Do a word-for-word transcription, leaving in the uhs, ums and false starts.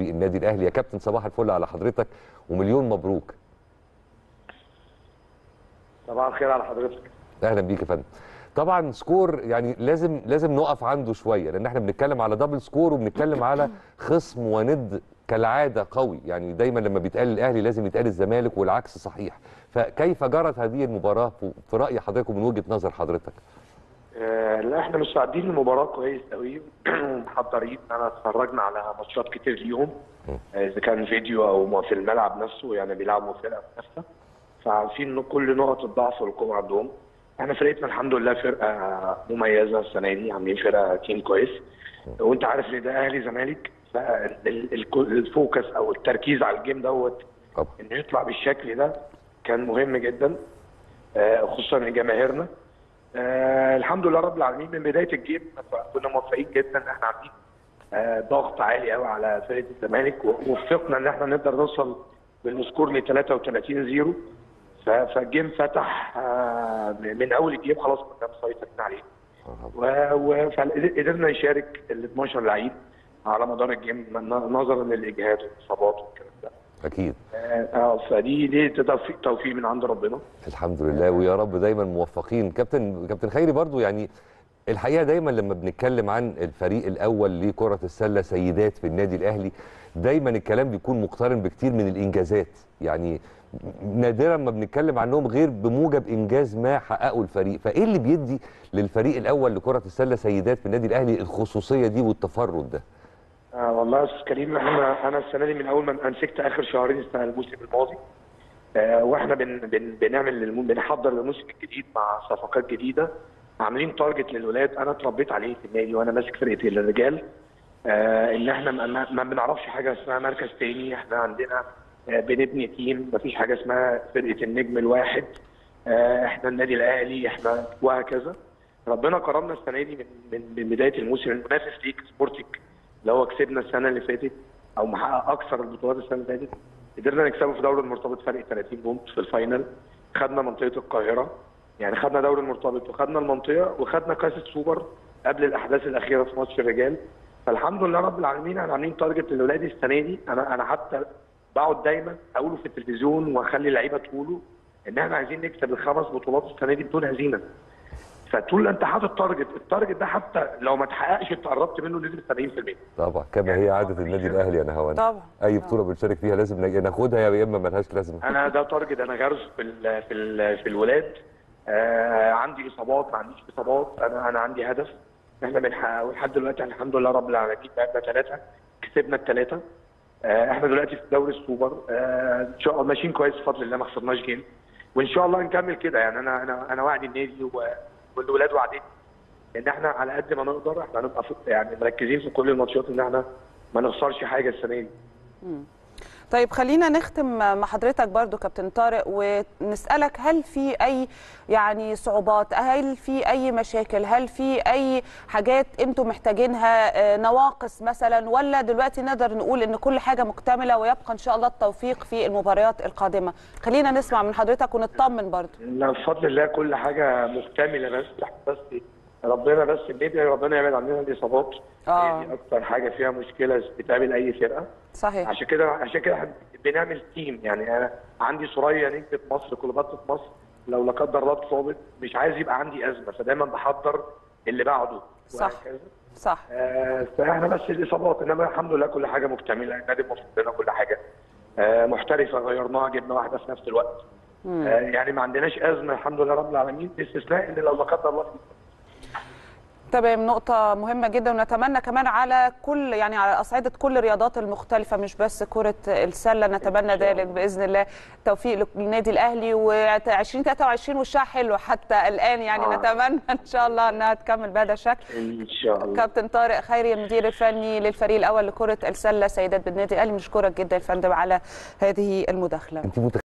النادي الاهلي. يا كابتن صباح الفل على حضرتك ومليون مبروك. طبعا خير على حضرتك. اهلا بيك يا فندم. طبعا سكور يعني لازم لازم نقف عنده شويه، لان احنا بنتكلم على دبل سكور وبنتكلم على خصم وند كالعاده قوي، يعني دايما لما بيتقال الاهلي لازم يتقال الزمالك والعكس صحيح. فكيف جرت هذه المباراه في راي حضرتك ومن وجهه نظر حضرتك؟ آه لا احنا مستعدين للمباراه كويس قوي ومحضرين. انا اتفرجنا على ماتشات كتير اليوم اذا كان فيديو او في الملعب نفسه، يعني بيلعبوا فرقه نفسها فعارفين كل نقط الضعف والقوه عندهم. احنا فرقتنا الحمد لله فرقه مميزه السنه دي، عاملين فرقه تيم كويس، وانت عارف ان ده اهلي زمالك، فالفوكس او التركيز على الجيم دوت انه يطلع بالشكل ده كان مهم جدا، خصوصا لجماهيرنا. الحمد لله رب العالمين من بدايه الجيم كنا موفقين جدا ان احنا عاملين ضغط عالي قوي على فرقه الزمالك، ووفقنا ان احنا نقدر نوصل بالسكور ل ثلاثة وثلاثين صفر. فالجيم فتح من اول الجيم خلاص كنا مسيطرين عليه، وقدرنا نشارك ال اتناشر لعيب على مدار الجيم نظرا للاجهاد والاصابات والكلام ده. اكيد. اه فدي دي توفيق توفيق من عند ربنا. الحمد لله ويا رب دايما موفقين. كابتن كابتن خيري برضو يعني الحقيقه دايما لما بنتكلم عن الفريق الاول لكره السله سيدات في النادي الاهلي دايما الكلام بيكون مقترن بكتير من الانجازات، يعني نادرا ما بنتكلم عنهم غير بموجب انجاز ما حققه الفريق. فايه اللي بيدي للفريق الاول لكره السله سيدات في النادي الاهلي الخصوصيه دي والتفرد ده؟ آه والله يا استاذ كريم احنا انا السنه دي من اول ما امسكت اخر شهرين السنه الموسم الماضي آه واحنا بن بن بنعمل بنحضر للموسم الجديد مع صفقات جديده، عاملين تارجت للولاد. انا اتربيت عليه في النادي وانا ماسك فرقه الرجال آه ان احنا ما بنعرفش حاجه اسمها مركز تاني، احنا عندنا بنبني تيم، مفيش حاجه اسمها فرقه النجم الواحد، احنا النادي الاهلي احنا وهكذا. ربنا كرمنا السنه دي من من بدايه الموسم. المنافس ليك سبورتيك اللي هو كسبنا السنه اللي فاتت او محقق اكثر البطولات السنه اللي فاتت، قدرنا نكسبه في دوري المرتبط فرق ثلاثين بونت في الفاينل، خدنا منطقه القاهره، يعني خدنا دوري المرتبط وخدنا المنطقه وخدنا كاس السوبر قبل الاحداث الاخيره في ماتش الرجال. فالحمد لله رب العالمين احنا عاملين تارجت للولاد السنه دي. انا انا حتى بقعد دايما اقوله في التلفزيون واخلي اللعيبه تقوله ان احنا عايزين نكسب الخمس بطولات السنه دي بدون هزيمه. فطول انت حاطط تارجت، التارجت ده حتى لو ما اتحققش انت قربت منه نسبه سبعين في المية طبعا كما هي عاده النادي الاهلي. انا هوانا طبعا اي بطوله بنشارك فيها لازم ناخدها يا اما مالهاش لازمه. انا ده تارجت انا غارس في ال في ال في الولاد. آه عندي اصابات ما عنديش اصابات، انا انا عندي هدف احنا بنحققه لحد دلوقتي الحمد لله رب العالمين. بقى ثلاثه كسبنا الثلاثه، احنا دلوقتي في دوري السوبر ان شاء الله ماشيين كويس بفضل الله، ما خسرناش جيم وان شاء الله نكمل كده. يعني انا انا انا وعد النادي والولاد وعدتني ان احنا على قد ما نقدر احنا هنبقى يعني مركزين في كل الماتشات ان احنا ما نخسرش حاجه السنه دي. طيب خلينا نختم مع حضرتك برضو كابتن طارق ونسألك، هل في أي يعني صعوبات، هل في أي مشاكل، هل في أي حاجات أنتم محتاجينها، نواقص مثلا، ولا دلوقتي نقدر نقول إن كل حاجة مكتملة ويبقى إن شاء الله التوفيق في المباريات القادمة؟ خلينا نسمع من حضرتك ونطمن برضو. لا بفضل الله كل حاجة مكتملة، بس بس ربنا بس بندعي ربنا يبعد عننا الاصابات. آه. دي اكتر حاجه فيها مشكله بتقابل اي فرقه. صحيح. عشان كده عشان كده بنعمل تيم، يعني انا عندي سوريا نجمه مصر كليوباترا مصر، لو لا قدر الله اتصابت مش عايز يبقى عندي ازمه، فدايما بحضر اللي بعده. صح صح. آه فاحنا بس الاصابات، انما الحمد لله كل حاجه مكتمله، النادي موفق لنا كل حاجه. آه محترفه غيرناها جبنا واحده في نفس الوقت. آه يعني ما عندناش ازمه الحمد لله رب العالمين، باستثناء ان لو لا قدر الله. تمام، نقطة مهمة جدا، ونتمنى كمان على كل يعني على أصعدة كل الرياضات المختلفة مش بس كرة السلة، نتمنى ذلك بإذن الله. توفيق للنادي الأهلي، و2023 وشها حلو حتى الآن يعني. آه. نتمنى إن شاء الله إنها تكمل بهذا الشكل إن شاء الله. كابتن طارق خيري المدير الفني للفريق الأول لكرة السلة سيدات بالنادي الأهلي، نشكرك جدا يا فندم على هذه المداخلة.